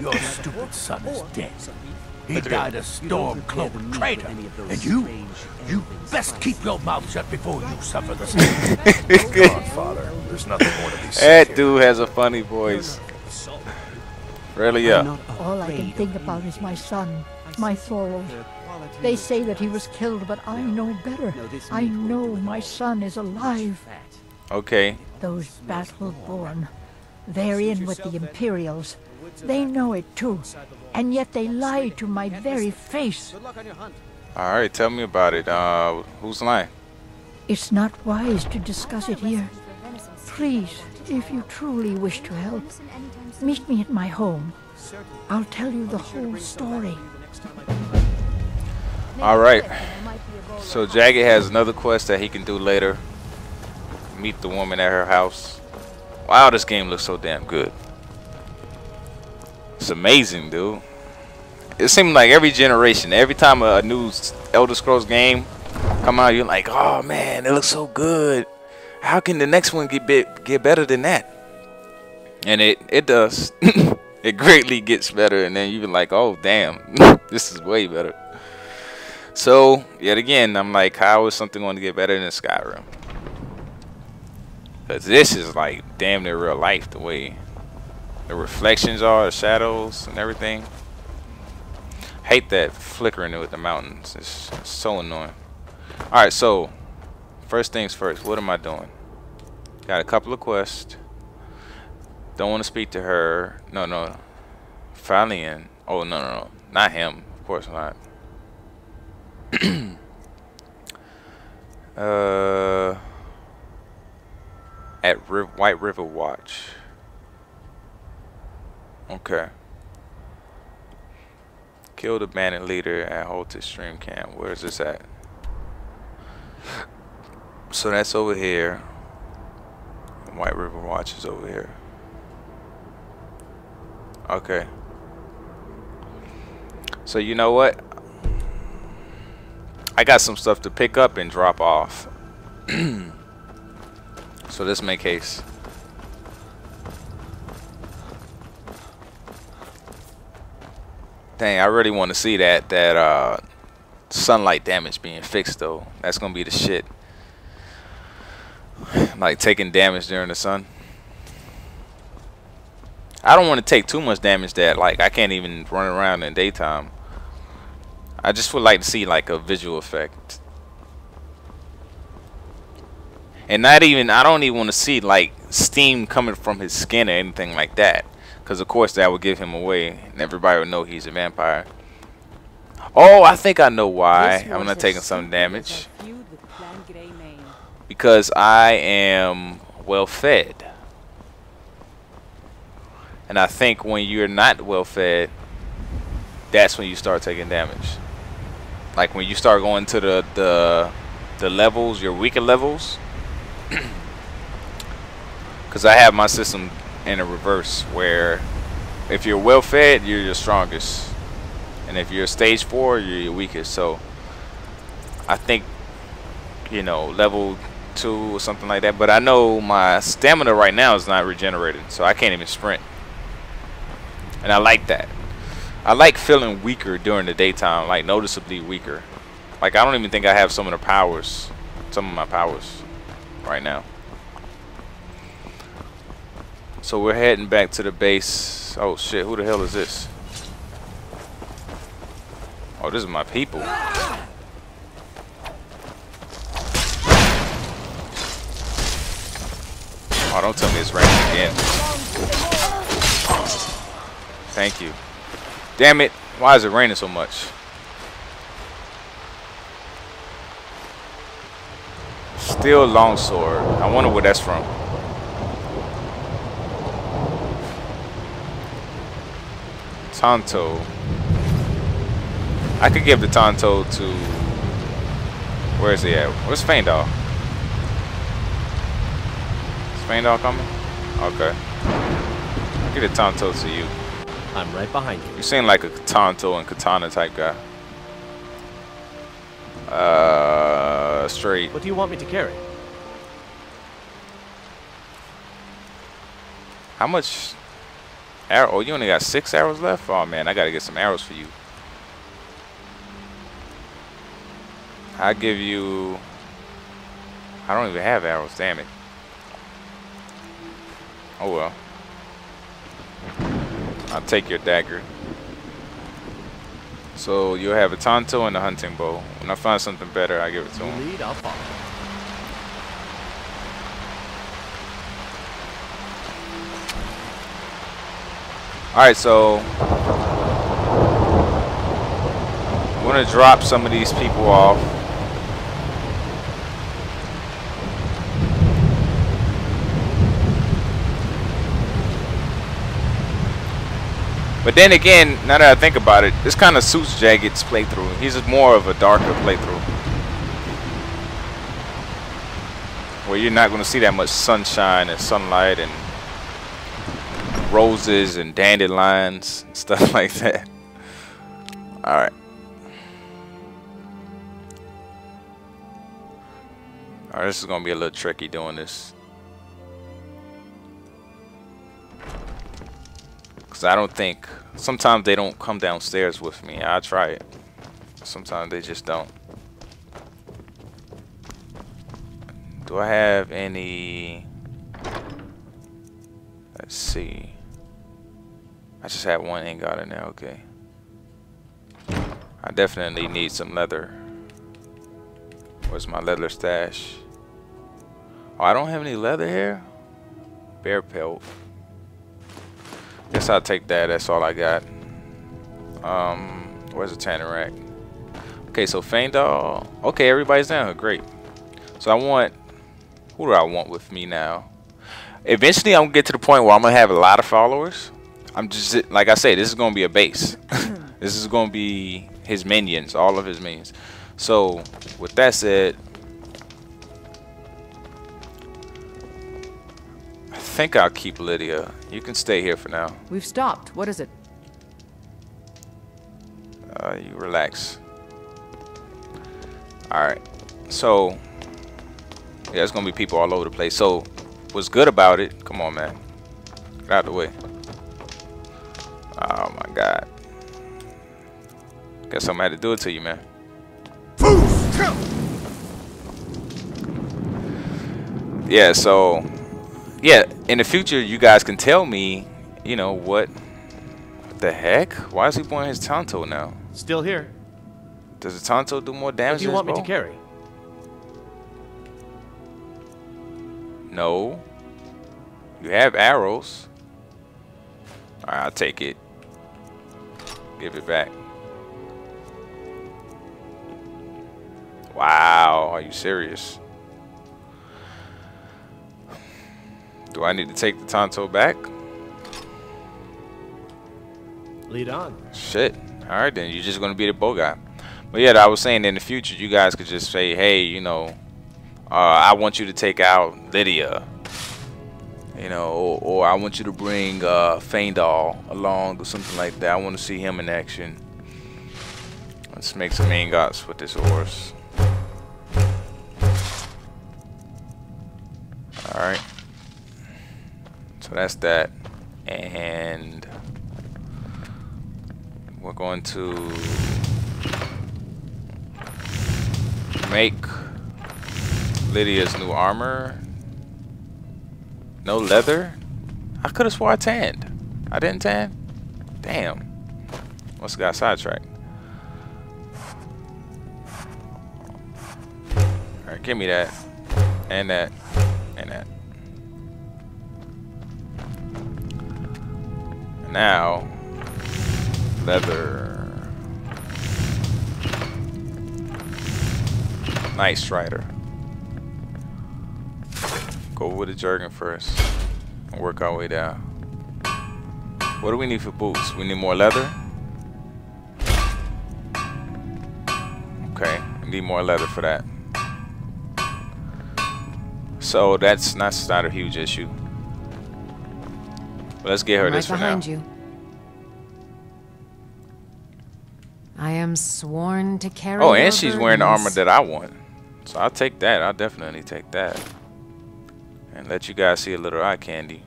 Your stupid son is dead. He died a storm-clothed traitor. And you best keep your mouth shut before you suffer the same. Godfather, there's nothing more to be said. That dude has a funny voice. Really, yeah. All I can think about is my son, my sorrow. They say that he was killed, but I know better. I know my son is alive. Okay. Those battle-born, they're in with the Imperials. They know it too, and yet they lie to my very face. All right, tell me about it. Who's lying? It's not wise to discuss it here. Please, if you truly wish to help, meet me at my home. I'll tell you the whole story. All right. So Jagged has another quest that he can do later. Meet the woman at her house. Wow, this game looks so damn good. It's amazing, dude. It seems like every generation, every time a new Elder Scrolls game come out, you're like, oh man, it looks so good. How can the next one get better than that? And it does. It greatly gets better, and then you're like, oh damn, this is way better. So yet again, I'm like, how is something going to get better than Skyrim? Because this is like damn near real life, the way the reflections are, the shadows and everything. Hate that flickering with the mountains. It's so annoying. Alright, so first things first, what am I doing? Got a couple of quests. Don't want to speak to her. No. Falian. Oh, no. Not him. Of course not. At White River Watch. Okay. Kill the bandit leader at Halted Stream Camp. Where is this at? So that's over here. White River Watch is over here. Okay. So you know what? I got some stuff to pick up and drop off. So this make haste. Dang, I really want to see that sunlight damage being fixed though. That's gonna be the shit. Like taking damage during the sun. I don't want to take too much damage that like I can't even run around in daytime. I just would like to see like a visual effect. And not even, I don't even want to see like steam coming from his skin or anything like that, because of course that would give him away and everybody would know he's a vampire. Oh, I think I know why I'm not taking some damage, because I am well fed. And I think when you're not well fed, that's when you start taking damage. Like when you start going to the levels, your weaker levels. Because I have my system in a reverse where if you're well fed, you're your strongest. And if you're stage 4, you're your weakest. So I think, you know, level 2 or something like that. But I know my stamina right now is not regenerated, so I can't even sprint. And I like that. I like feeling weaker during the daytime, like noticeably weaker. Like I don't even think I have some of my powers right now. So we're heading back to the base. Oh shit, who the hell is this? Oh, this is my people. Oh, don't tell me it's raining again. Thank you. Damn it. Why is it raining so much? Steel longsword. I wonder where that's from. Tonto. I could give the Tonto to... Where is he at? Where's Faendal? Is Faendal coming? Okay. I'll give the Tonto to you. I'm right behind you. You seem like a Tonto and Katana type guy. Straight. What do you want me to carry? How much Arrow. Oh, you only got 6 arrows left? Oh, man, I got to get some arrows for you. I'll give you... I don't even have arrows, damn it. Oh, well. I'll take your dagger. So you'll have a tonto and a hunting bow. When I find something better, I give it to him. Alright, so I'm gonna drop some of these people off. But then again, now that I think about it, this kind of suits Jagged's playthrough. He's more of a darker playthrough, where you're not going to see that much sunshine and sunlight and roses and dandelions and stuff like that. All right. All right, this is going to be a little tricky doing this. I don't think, sometimes they don't come downstairs with me. I try it. Sometimes they just don't. Do I have any? Let's see. I just have one ingot in there. Okay. I definitely need some leather. Where's my leather stash? Oh, I don't have any leather here. Bear pelt. Guess I'll take that. That's all I got. Where's the Tannerack? Okay, so Faendal. Okay, everybody's down here. Great. So I want... Who do I want with me now? Eventually, I'm going to get to the point where I'm going to have a lot of followers. I'm just... Like I said, this is going to be a base. This is going to be his minions. All of his minions. So, with that said... I think I'll keep Lydia. You can stay here for now. We've stopped. What is it? You relax. Alright. So, yeah, there's going to be people all over the place. So, what's good about it? Come on, man. Get out of the way. Oh, my God. Guess I'm going to have to do it to you, man. Yeah, so... Yeah, in the future, you guys can tell me, you know, what the heck? Why is he pointing his tonto now? Still here. Does the tonto do more damage than his bow? What do you want me to carry? No. You have arrows. All right, I'll take it. Give it back. Wow, are you serious? Do I need to take the tonto back? Lead on. Shit. All right, then. You're just going to be the bow guy. But, yeah, I was saying in the future, you guys could just say, hey, you know, I want you to take out Lydia. You know, or I want you to bring Faendal along or something like that. I want to see him in action. Let's make some ingots with this horse. All right. So that's that, and we're going to make Lydia's new armor. No leather? I could have swore I tanned. I didn't tan? Damn. Must have got sidetracked. Alright, give me that. And that. And that. Now, leather. Nice rider. Go with the jerkin first and work our way down. What do we need for boots? We need more leather. Okay, we need more leather for that. So that's not a huge issue. Well, let's get her this for now. You. I am sworn to carry. Oh, and she's wearing the armor that I want. So I'll take that. I'll definitely take that. And let you guys see a little eye candy.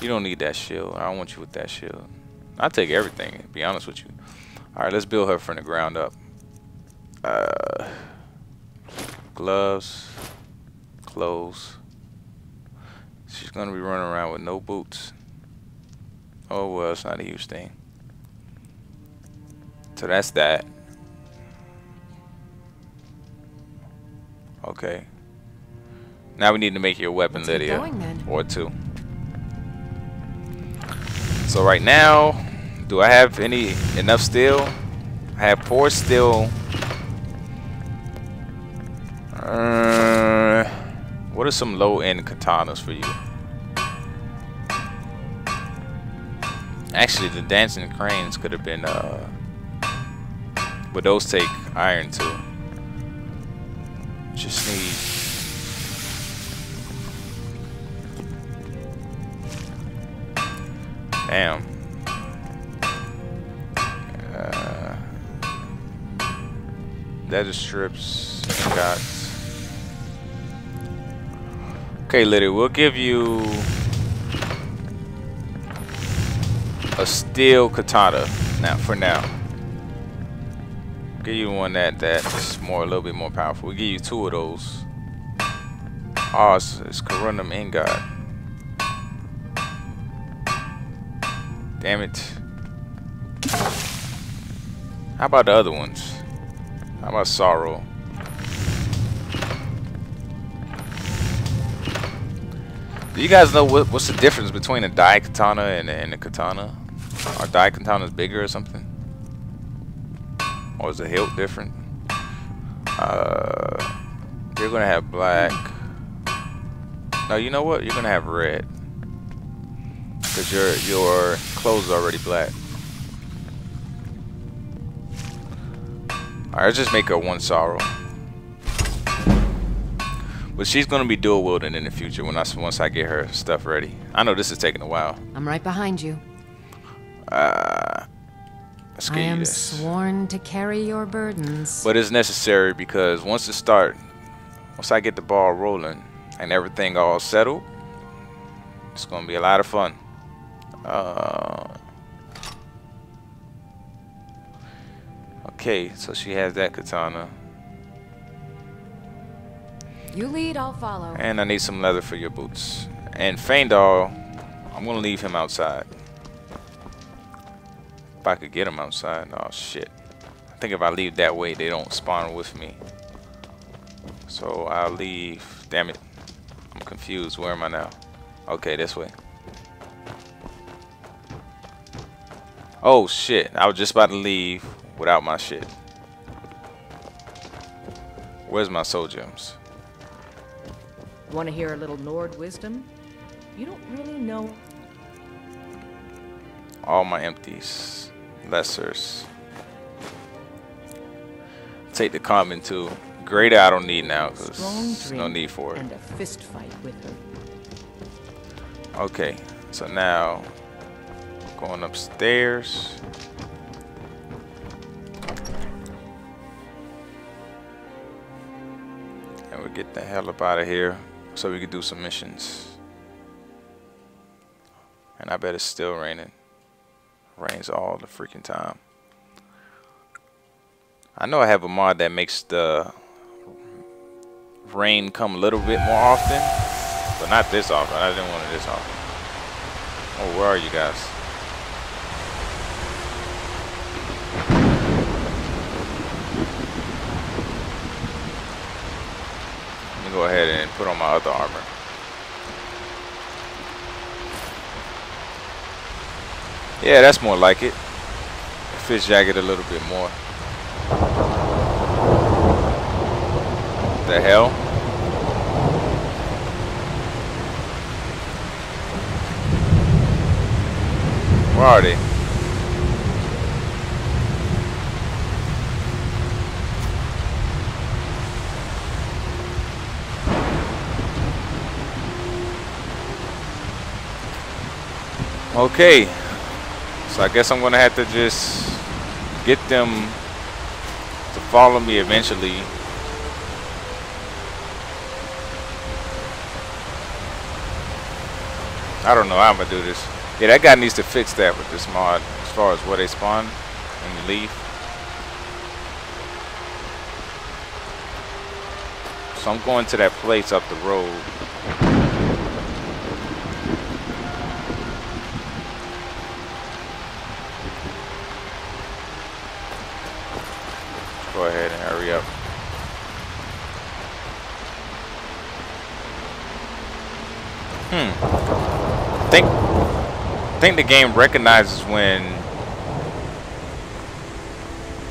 You don't need that shield. I don't want you with that shield. I'll take everything, to be honest with you. Alright, let's build her from the ground up. Gloves. Clothes. She's going to be running around with no boots. Oh, well, it's not a huge thing. So that's that. Okay. Now we need to make your weapon, what's Lydia. Going, or two. So right now, do I have enough steel? I have 4 steel. What are some low-end katanas for you? Actually, the dancing cranes could have been, but those take iron too. Just need. Damn. Leather strips. Got. Okay, Lydia, we'll give you a steel katana now. For now, give you one that's a little bit more powerful. We'll give you 2 of those. Oh, it's corundum ingot. Damn it. How about the other ones? How about sorrow? Do you guys know what's the difference between a daikatana and a katana? Are daikatanas bigger or something? Or is the hilt different? You're gonna have black. No, you know what? You're gonna have red. Because your clothes are already black. Alright, let's just make her 1 sorrow. But she's going to be dual wielding in the future once I get her stuff ready. I know this is taking a while. I'm right behind you. Let's get you this. I am sworn to carry your burdens. But it's necessary because once I get the ball rolling and everything all settled, it's going to be a lot of fun. Okay, so she has that katana. You lead, I'll follow. And I need some leather for your boots. And Faendal, I'm gonna leave him outside. If I could get him outside. Oh shit! I think if I leave that way, they don't spawn with me. So I'll leave. Damn it! I'm confused. Where am I now? Okay, this way. Oh shit, I was just about to leave without my shit. Where's my soul gems? Want to hear a little Nord wisdom? You don't really know. All my empties. Lessers. Take the common too. Greater I don't need now because there's no need for it. And a fist fight with her. Okay, so now going upstairs. And we get the hell up out of here so we can do some missions. And I bet it's still raining. Rains all the freaking time. I know I have a mod that makes the rain come a little bit more often, but not this often. I didn't want it this often. Oh, where are you guys? Go ahead and put on my other armor. Yeah, that's more like it. Fits jacket a little bit more. What the hell? Where are they? Okay, so I guess I'm gonna have to just get them to follow me eventually. I don't know how I'm gonna do this. Yeah, that guy needs to fix that with this mod as far as where they spawn when you leave. So I'm going to that place up the road. Let's go ahead and hurry up. I think the game recognizes when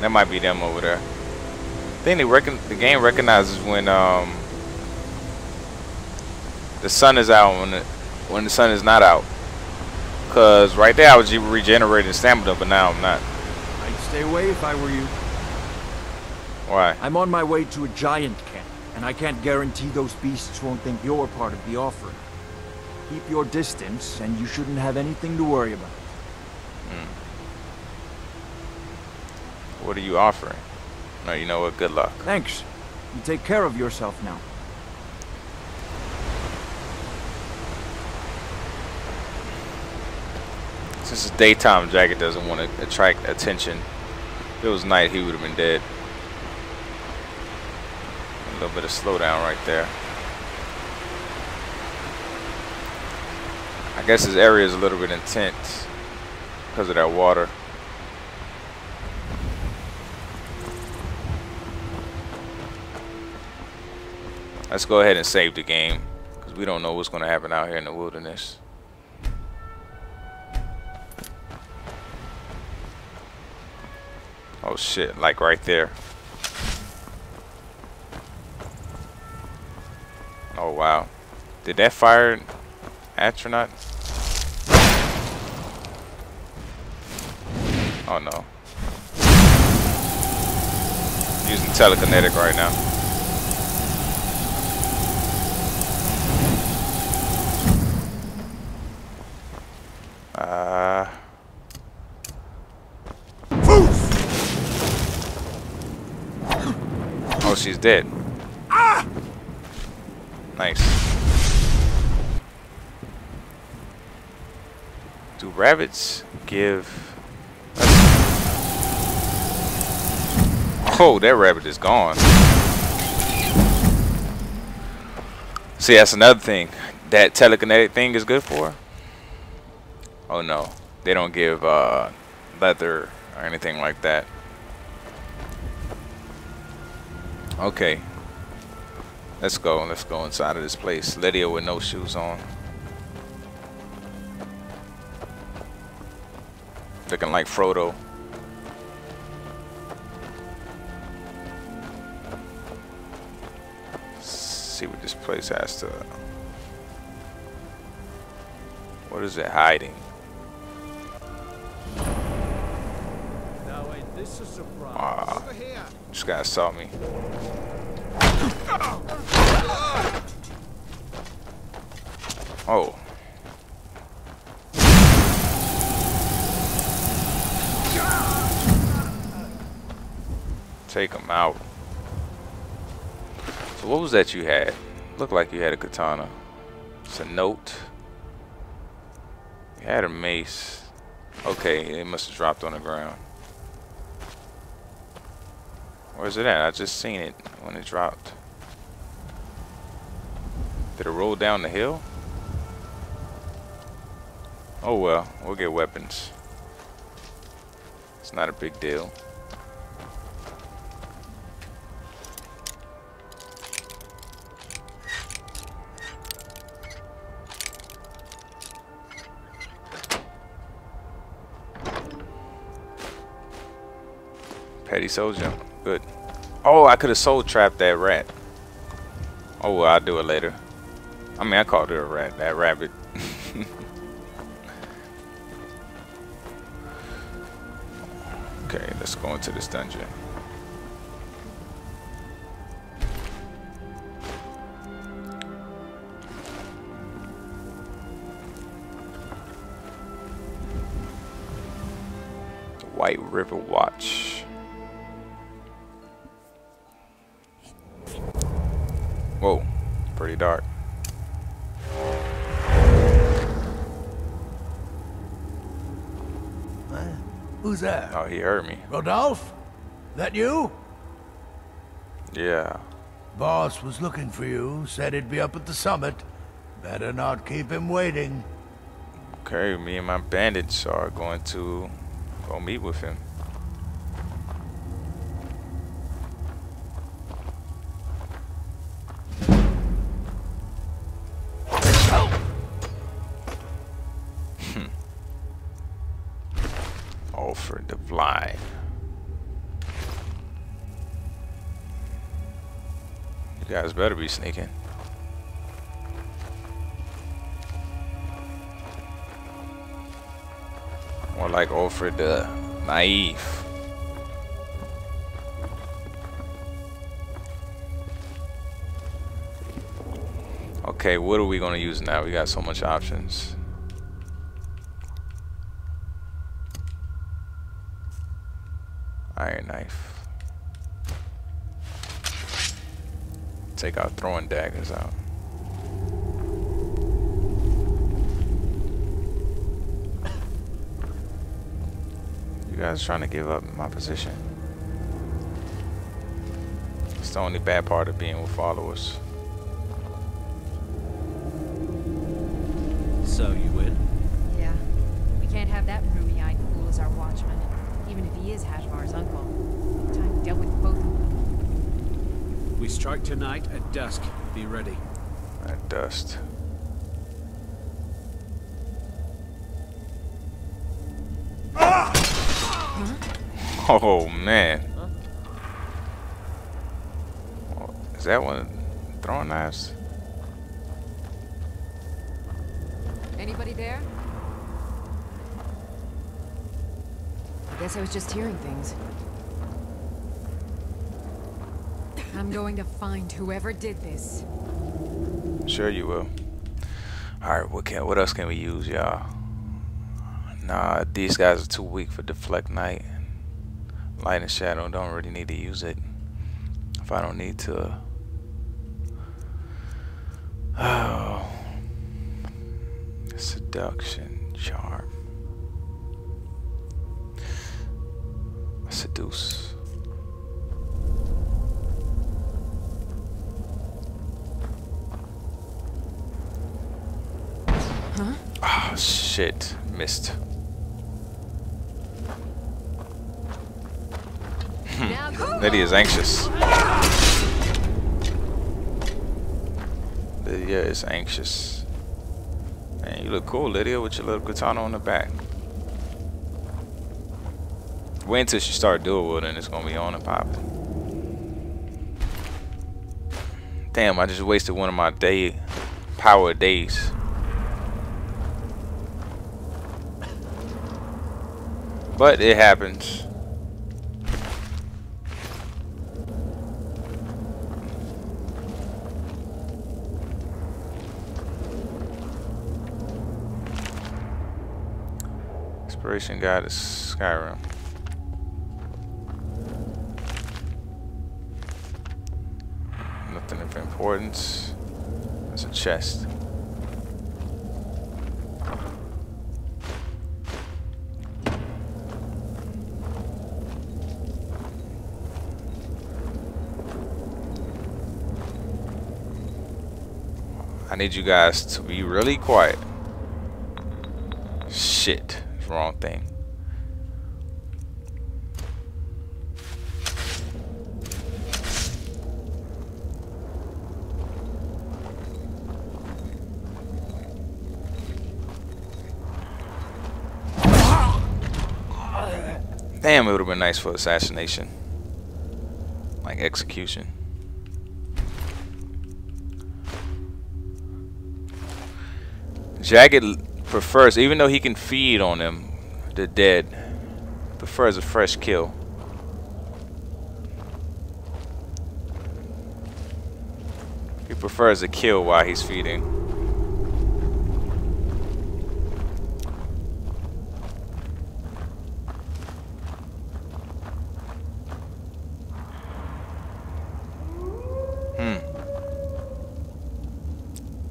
that might be them over there. I think the game recognizes when the sun is out, when the sun is not out. Cause right there I was regenerating stamina, but now I'm not. I'd stay away if I were you. Why? I'm on my way to a giant camp, and I can't guarantee those beasts won't think you're part of the offering. Keep your distance, and you shouldn't have anything to worry about. Hmm. What are you offering? No, you know what? Good luck. Thanks. You take care of yourself now. Since it's daytime, Jagged doesn't want to attract attention. If it was night, he would have been dead. A little bit of slowdown right there. I guess this area is a little bit intense because of that water. Let's go ahead and save the game because we don't know what's going to happen out here in the wilderness. Oh shit, like right there. Oh wow. Did that fire astronaut? Oh no. Using telekinetic right now. Oh, she's dead. Nice. Do rabbits give? Oh, that rabbit is gone. See, that's another thing that telekinetic thing is good for. Oh no, they don't give leather or anything like that. Okay, let's go. Let's go inside of this place. Lydia with no shoes on. Looking like Frodo. Let's see what this place has to. What is it hiding? Now wait, this is a surprise. Over here. This guy saw me. Oh. Take him out. So what was that you had? Looked like you had a katana. It's a note. You had a mace. Okay, it must have dropped on the ground. Where's it at? I just seen it when it dropped. Did it roll down the hill? Oh well, we'll get weapons. It's not a big deal. Petty soldier, good. Oh, I could have soul trapped that rat. Oh well, I'll do it later. I mean, I called her a rat, that rabbit. Okay, let's go into this dungeon. The White River Watch. Whoa, pretty dark. Who's that? Oh, he heard me. Rodolph? That you? Yeah. Boss was looking for you, said he'd be up at the summit. Better not keep him waiting. Okay, me and my bandits are going to go meet with him. Alfred the Blind. You guys better be sneaking. More like Alfred the Naive. Okay, what are we gonna use now? We got so much options. Iron knife. Take our throwing daggers out. You guys trying to give up my position. It's the only bad part of being with followers. So you win? Yeah. We can't have that roomy-eyed fool as our watchman. Even if he is Hashvar's uncle. We've dealt with both of them. We strike tonight at dusk. Be ready. At dusk. Ah! Huh? Oh, man. Huh? Oh, is that one throwing knives? Anybody there? I guess I was just hearing things. I'm going to find whoever did this. Sure you will. Alright, what else can we use, y'all? Nah, these guys are too weak for deflect knight. Light and shadow, don't really need to use it. If I don't need to. Oh. Seduction, charm. Seduce. Huh? Ah, shit. Missed. Lydia's anxious. Lydia is anxious. Man, you look cool, Lydia, with your little katana on the back. Wait until she start dual wielding, it's gonna be on and popping. Damn, I just wasted one of my power days. But it happens. Inspiration guide is Skyrim. Nothing of importance. That's a chest. I need you guys to be really quiet. Shit, wrong thing. Damn, it would have been nice for assassination. Like execution. Jagged prefers, even though he can feed on them, the dead, prefers a fresh kill. He prefers a kill while he's feeding.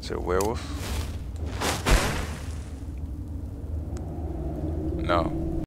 Is it a werewolf?